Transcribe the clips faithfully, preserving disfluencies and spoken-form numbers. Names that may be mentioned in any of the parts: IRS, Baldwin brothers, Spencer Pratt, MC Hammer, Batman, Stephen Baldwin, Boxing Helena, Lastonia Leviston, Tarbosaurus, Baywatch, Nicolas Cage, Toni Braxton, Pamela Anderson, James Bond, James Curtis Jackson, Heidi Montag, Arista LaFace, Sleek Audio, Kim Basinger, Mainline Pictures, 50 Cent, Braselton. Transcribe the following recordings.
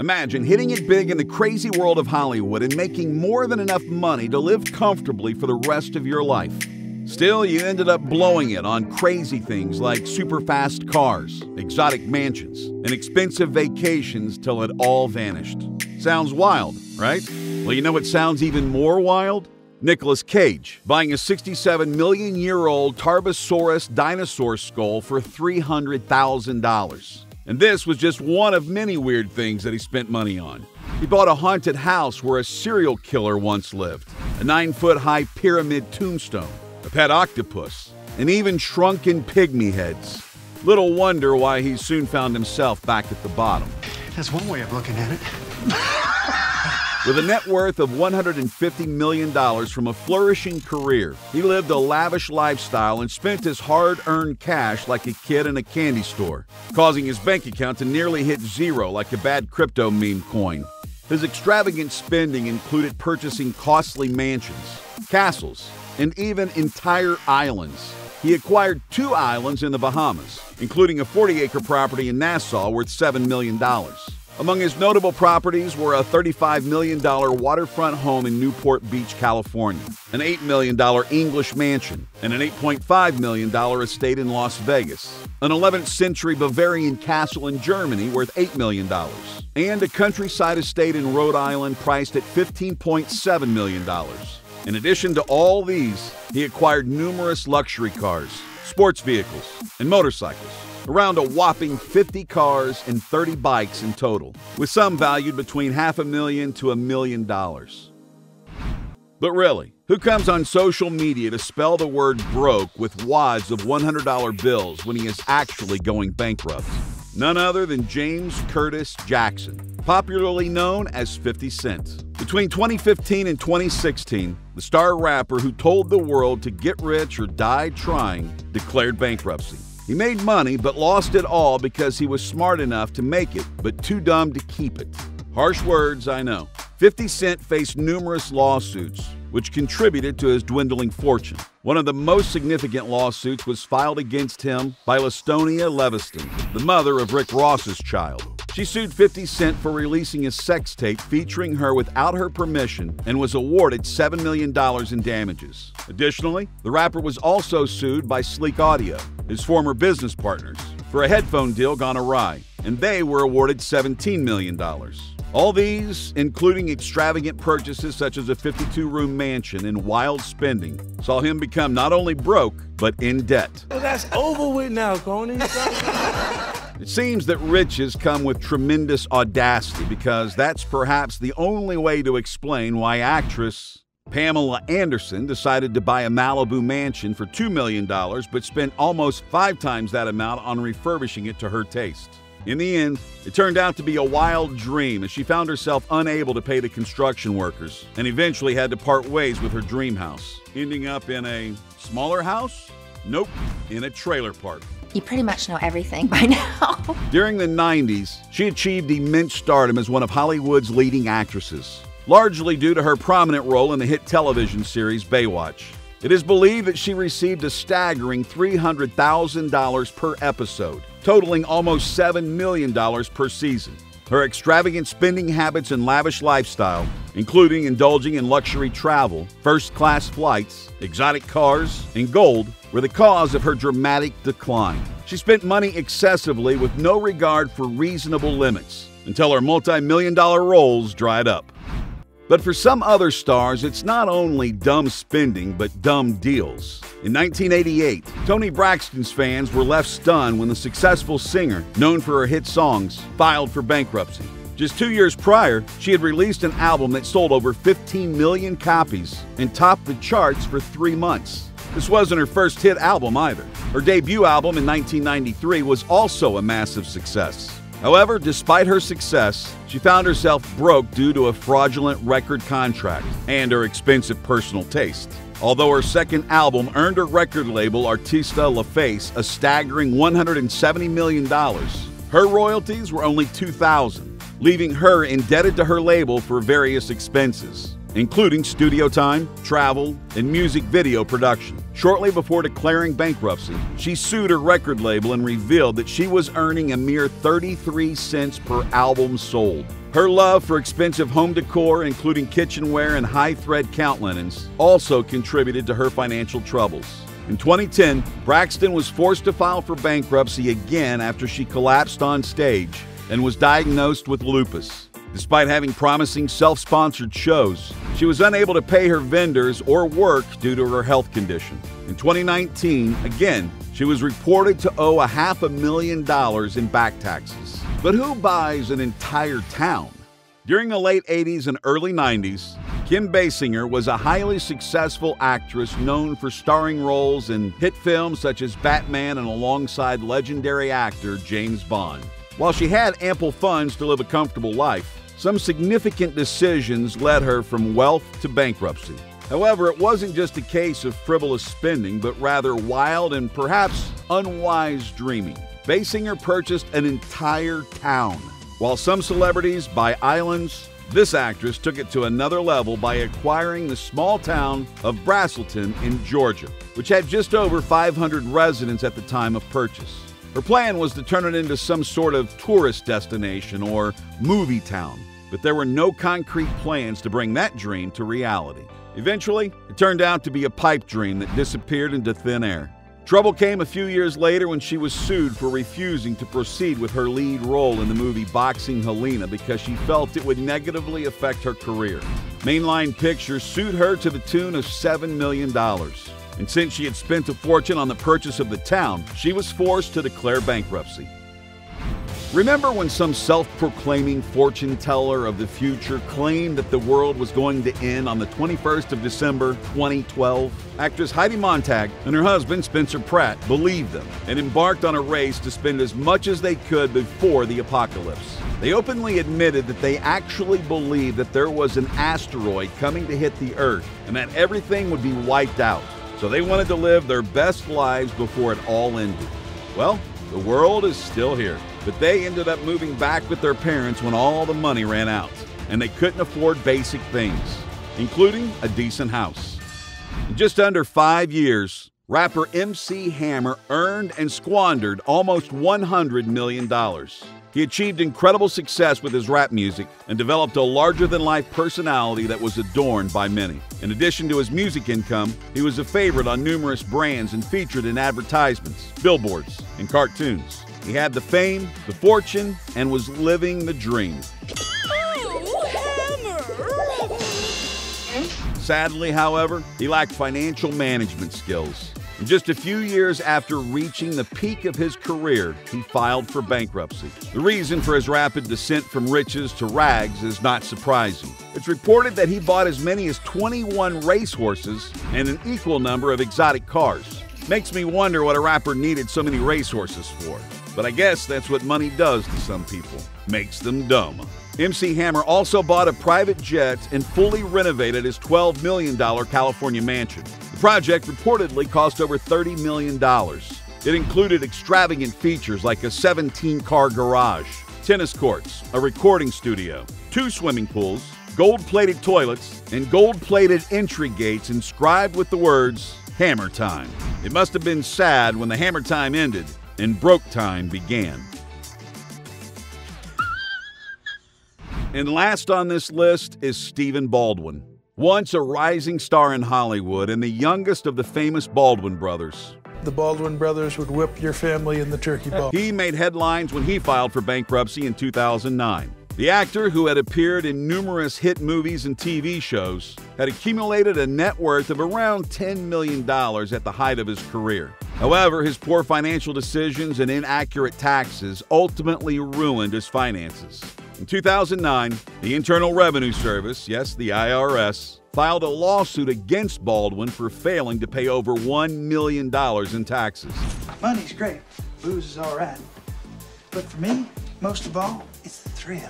Imagine hitting it big in the crazy world of Hollywood and making more than enough money to live comfortably for the rest of your life. Still, you ended up blowing it on crazy things like super-fast cars, exotic mansions, and expensive vacations till it all vanished. Sounds wild, right? Well, you know what sounds even more wild? Nicolas Cage buying a sixty-seven million year old Tarbosaurus dinosaur skull for three hundred thousand dollars. And this was just one of many weird things that he spent money on. He bought a haunted house where a serial killer once lived, a nine foot high pyramid tombstone, a pet octopus, and even shrunken pygmy heads. Little wonder why he soon found himself back at the bottom. That's one way of looking at it. With a net worth of one hundred fifty million dollars from a flourishing career, he lived a lavish lifestyle and spent his hard-earned cash like a kid in a candy store, causing his bank account to nearly hit zero like a bad crypto meme coin. His extravagant spending included purchasing costly mansions, castles, and even entire islands. He acquired two islands in the Bahamas, including a forty acre property in Nassau worth seven million dollars. Among his notable properties were a thirty-five million dollar waterfront home in Newport Beach, California, an eight million dollar English mansion, and an eight point five million dollar estate in Las Vegas, an eleventh century Bavarian castle in Germany worth eight million dollars, and a countryside estate in Rhode Island priced at fifteen point seven million dollars. In addition to all these, he acquired numerous luxury cars, sports vehicles, and motorcycles, around a whopping fifty cars and thirty bikes in total, with some valued between half a million to a million dollars. But really, who comes on social media to spell the word broke with wads of one hundred dollar bills when he is actually going bankrupt? None other than James Curtis Jackson, popularly known as fifty Cent. Between twenty fifteen and twenty sixteen, the star rapper who told the world to get rich or die trying declared bankruptcy. He made money but lost it all because he was smart enough to make it but too dumb to keep it. Harsh words, I know. fifty Cent faced numerous lawsuits, which contributed to his dwindling fortune. One of the most significant lawsuits was filed against him by Lastonia Leviston, the mother of Rick Ross's child. She sued fifty Cent for releasing a sex tape featuring her without her permission and was awarded seven million dollars in damages. Additionally, the rapper was also sued by Sleek Audio, his former business partners, for a headphone deal gone awry, and they were awarded seventeen million dollars. All these, including extravagant purchases such as a fifty-two room mansion and wild spending, saw him become not only broke, but in debt. Well, that's over with now, Coney. It seems that riches come with tremendous audacity because that's perhaps the only way to explain why actress Pamela Anderson decided to buy a Malibu mansion for two million dollars but spent almost five times that amount on refurbishing it to her taste. In the end, it turned out to be a wild dream as she found herself unable to pay the construction workers and eventually had to part ways with her dream house, ending up in a smaller house? Nope, in a trailer park. You pretty much know everything by now. During the nineties, she achieved immense stardom as one of Hollywood's leading actresses, largely due to her prominent role in the hit television series Baywatch. It is believed that she received a staggering three hundred thousand dollars per episode, totaling almost seven million dollars per season. Her extravagant spending habits and lavish lifestyle, including indulging in luxury travel, first-class flights, exotic cars, and gold, were the cause of her dramatic decline. She spent money excessively with no regard for reasonable limits until her multi-million dollar rolls dried up. But for some other stars, it's not only dumb spending, but dumb deals. In nineteen eighty-eight, Toni Braxton's fans were left stunned when the successful singer, known for her hit songs, filed for bankruptcy. Just two years prior, she had released an album that sold over fifteen million copies and topped the charts for three months. This wasn't her first hit album either. Her debut album in nineteen ninety-three was also a massive success. However, despite her success, she found herself broke due to a fraudulent record contract and her expensive personal taste. Although her second album earned her record label Arista LaFace a staggering one hundred seventy million dollars, her royalties were only two thousand dollars, leaving her indebted to her label for various expenses. including studio time, travel, and music video production. Shortly before declaring bankruptcy, she sued her record label and revealed that she was earning a mere thirty-three cents per album sold. Her love for expensive home decor, including kitchenware and high-thread count linens, also contributed to her financial troubles. In twenty ten, Braxton was forced to file for bankruptcy again after she collapsed on stage and was diagnosed with lupus. Despite having promising self-sponsored shows, she was unable to pay her vendors or work due to her health condition. In twenty nineteen, again, she was reported to owe a half a million dollars in back taxes. But who buys an entire town? During the late eighties and early nineties, Kim Basinger was a highly successful actress known for starring roles in hit films such as Batman and alongside legendary actor James Bond. While she had ample funds to live a comfortable life, some significant decisions led her from wealth to bankruptcy. However, it wasn't just a case of frivolous spending, but rather wild and perhaps unwise dreaming. Basinger purchased an entire town. While some celebrities buy islands, this actress took it to another level by acquiring the small town of Braselton in Georgia, which had just over five hundred residents at the time of purchase. Her plan was to turn it into some sort of tourist destination or movie town, but there were no concrete plans to bring that dream to reality. Eventually, it turned out to be a pipe dream that disappeared into thin air. Trouble came a few years later when she was sued for refusing to proceed with her lead role in the movie Boxing Helena because she felt it would negatively affect her career. Mainline Pictures sued her to the tune of seven million dollars. And since she had spent a fortune on the purchase of the town, she was forced to declare bankruptcy. Remember when some self-proclaiming fortune teller of the future claimed that the world was going to end on the twenty-first of December twenty twelve? Actress Heidi Montag and her husband Spencer Pratt believed them and embarked on a race to spend as much as they could before the apocalypse. They openly admitted that they actually believed that there was an asteroid coming to hit the Earth and that everything would be wiped out. So they wanted to live their best lives before it all ended. Well, the world is still here, but they ended up moving back with their parents when all the money ran out, and they couldn't afford basic things, including a decent house. In just under five years, rapper M C Hammer earned and squandered almost one hundred million dollars. He achieved incredible success with his rap music and developed a larger-than-life personality that was adored by many. In addition to his music income, he was a favorite on numerous brands and featured in advertisements, billboards, and cartoons. He had the fame, the fortune, and was living the dream. Oh, Hammer! Sadly, however, he lacked financial management skills. And just a few years after reaching the peak of his career, he filed for bankruptcy. The reason for his rapid descent from riches to rags is not surprising. It's reported that he bought as many as twenty-one racehorses and an equal number of exotic cars. Makes me wonder what a rapper needed so many racehorses for. But I guess that's what money does to some people. Makes them dumb. M C Hammer also bought a private jet and fully renovated his twelve million dollar California mansion. The project reportedly cost over thirty million dollars. It included extravagant features like a seventeen-car garage, tennis courts, a recording studio, two swimming pools, gold-plated toilets, and gold-plated entry gates inscribed with the words, Hammer Time. It must have been sad when the Hammer Time ended and Broke Time began. And last on this list is Stephen Baldwin. Once a rising star in Hollywood and the youngest of the famous Baldwin brothers. The Baldwin brothers would whip your family in the turkey ball. He made headlines when he filed for bankruptcy in two thousand nine. The actor, who had appeared in numerous hit movies and T V shows, had accumulated a net worth of around ten million dollars at the height of his career. However, his poor financial decisions and inaccurate taxes ultimately ruined his finances. In two thousand nine, the Internal Revenue Service, yes, the I R S, filed a lawsuit against Baldwin for failing to pay over one million dollars in taxes. Money's great, booze is all right, but for me, most of all, it's the thrill.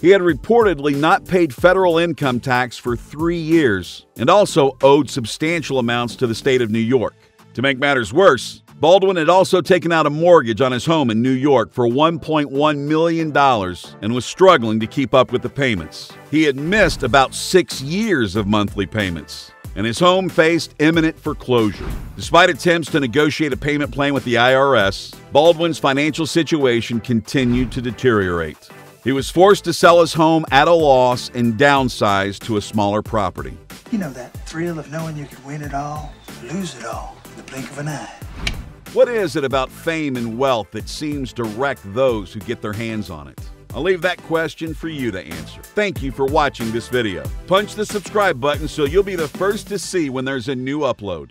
He had reportedly not paid federal income tax for three years and also owed substantial amounts to the state of New York. To make matters worse, Baldwin had also taken out a mortgage on his home in New York for one point one million dollars and was struggling to keep up with the payments. He had missed about six years of monthly payments, and his home faced imminent foreclosure. Despite attempts to negotiate a payment plan with the I R S, Baldwin's financial situation continued to deteriorate. He was forced to sell his home at a loss and downsize to a smaller property. You know that thrill of knowing you can win it all, lose it all in the blink of an eye. What is it about fame and wealth that seems to wreck those who get their hands on it? I'll leave that question for you to answer. Thank you for watching this video. Punch the subscribe button so you'll be the first to see when there's a new upload.